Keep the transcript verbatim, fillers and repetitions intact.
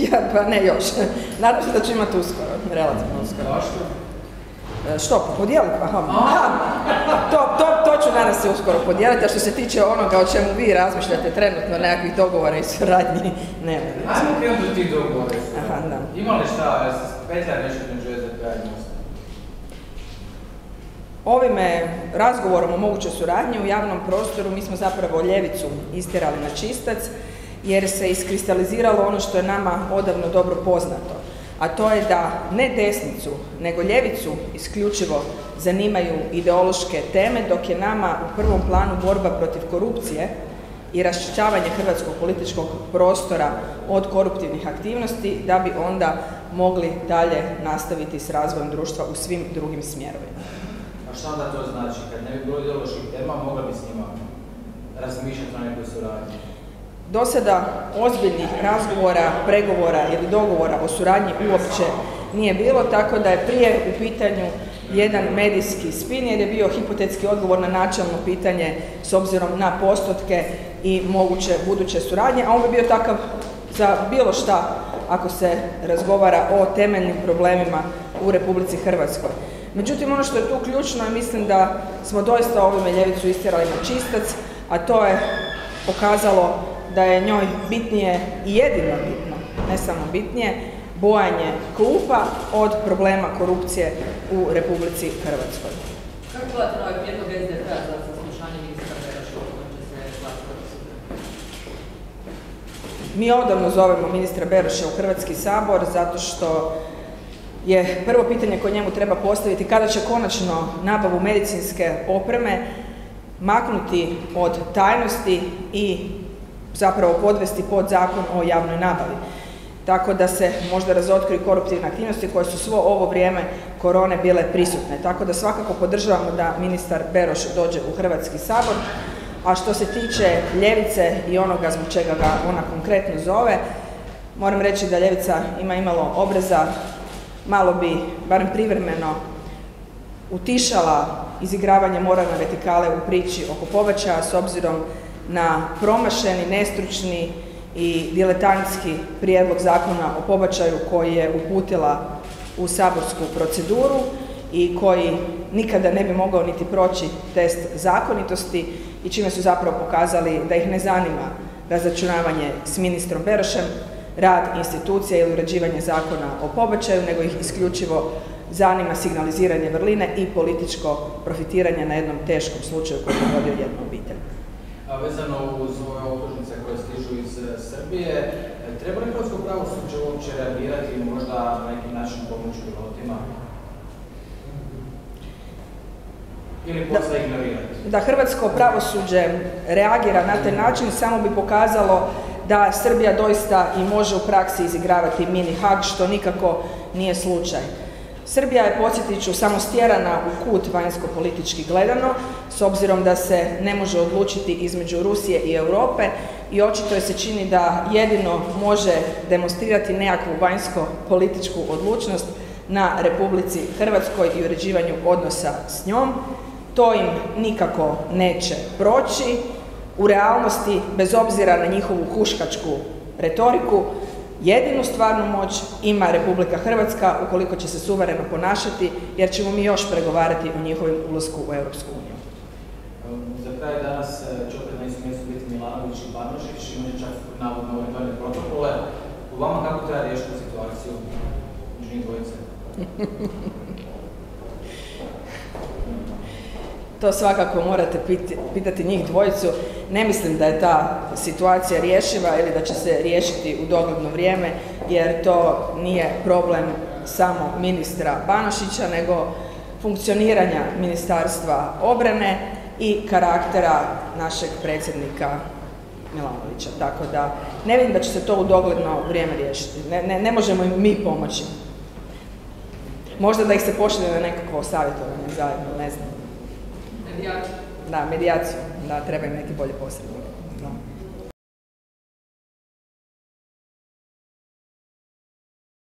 Ja, pa ne još. Nadam se da ću imati uskoro, relativno uskoro. Zašto? Što, podijeliti? Aha, to, to, to ću nadam se uskoro podijeliti, a što se tiče onoga o čemu vi razmišljate trenutno, nekakvih dogovora i suradnji, nema. Ajmo krenuti do tih dogovora. Aha, da. Ima li šta, petlja nešto među S D P-a i Mosta? Ovime razgovorom o mogućoj suradnji u javnom prostoru mi smo zapravo Ljevicu istjerali na čistac, jer se iskristaliziralo ono što je nama odavno dobro poznato, a to je da ne desnicu, nego ljevicu isključivo zanimaju ideološke teme, dok je nama u prvom planu borba protiv korupcije i raščišćavanje hrvatskog političkog prostora od koruptivnih aktivnosti, da bi onda mogli dalje nastaviti s razvojem društva u svim drugim smjerovima. A šta onda to znači? Kad ne bi bilo ideoloških tema, mogla bi s njima razmišljati o nekoj suradnji? Do sada ozbiljnih razgovora, pregovora ili dogovora o suradnji uopće nije bilo, tako da je prije u pitanju jedan medijski spin jer je bio hipotetski odgovor na načelno pitanje s obzirom na postotke i moguće buduće suradnje, a on bi bio takav za bilo šta ako se razgovara o temeljnim problemima u Republici Hrvatskoj. Međutim, ono što je tu ključno, mislim da smo doista ovime ljevicu istjerali na čistac, a to je pokazalo da je njoj bitnije i jedino bitno, ne samo bitnije, bojanje klupa od problema korupcije u Republici Hrvatskoj. Kako gledate na ovaj prijedlog S D P-a za saslušanje ministra Beroša, kojom će se glasati sutra? Mi odavno zovemo ministra Beroša u Hrvatski sabor zato što je prvo pitanje koje njemu treba postaviti kada će konačno nabavu medicinske opreme maknuti od tajnosti i zapravo podvesti pod zakon o javnoj nabavi. Tako da se možda razotkriju koruptivne aktivnosti koje su svo ovo vrijeme korone bile prisutne. Tako da svakako podržavamo da ministar Beroš dođe u Hrvatski sabor. A što se tiče ljevice i onoga zbog čega ga ona konkretno zove, moram reći da ljevica ima imalo obraza, malo bi, barem privremeno, utišala izigravanje moralne vertikale u priči oko pobačaja s obzirom na promašeni, nestručni i diletantski prijedlog zakona o pobačaju koji je uputila u saborsku proceduru i koji nikada ne bi mogao niti proći test zakonitosti i čime su zapravo pokazali da ih ne zanima razračunavanje s ministrom Berošem, rad institucija ili uređivanje zakona o pobačaju, nego ih isključivo zanima signaliziranje vrline i političko profitiranje na jednom teškom slučaju koji je vodio jednu obitelj. A vezano uz ove optužnice koje stižu iz Srbije, treba li hrvatsko pravosuđe uopće reagirati i možda na neki način pomoći pilotima? Ili posle ignorirati? Da hrvatsko pravosuđe reagira na taj način samo bi pokazalo da Srbija doista i može u praksi izigravati mini Hag, što nikako nije slučaj. Srbija je, podsjetit ću, samo stjerana u kut vanjsko-politički gledano, s obzirom da se ne može odlučiti između Rusije i Europe i očito je se čini da jedino može demonstrirati nekakvu vanjsko-političku odlučnost na Republici Hrvatskoj i uređivanju odnosa s njom. To im nikako neće proći. U realnosti, bez obzira na njihovu huškačku retoriku, jedinu stvarnu moć ima Republika Hrvatska ukoliko će se suvereno ponašati, jer ćemo mi još pregovarati o njihovom ulasku u Europsku uniju. Za kraj danas će opet na istom mjestu biti Milanović i Banožić, imaju čak navodno eventualne protokole. U vama kako treba riješiti situaciju među njih dvojice? To svakako morate pitati njih dvojicu. Ne mislim da je ta situacija rješiva ili da će se riješiti u dogledno vrijeme, jer to nije problem samo ministra Banožića, nego funkcioniranja Ministarstva obrane i karaktera našeg predsjednika Milanovića. Tako da ne vidim da će se to u dogledno vrijeme riješiti. Ne, ne, ne možemo im mi pomoći. Možda da ih se pošalje na nekakvo savjetovanje zajedno, ne znam. Medijaciju. Da, medijaciju. Da, treba im neki bolji posrednik.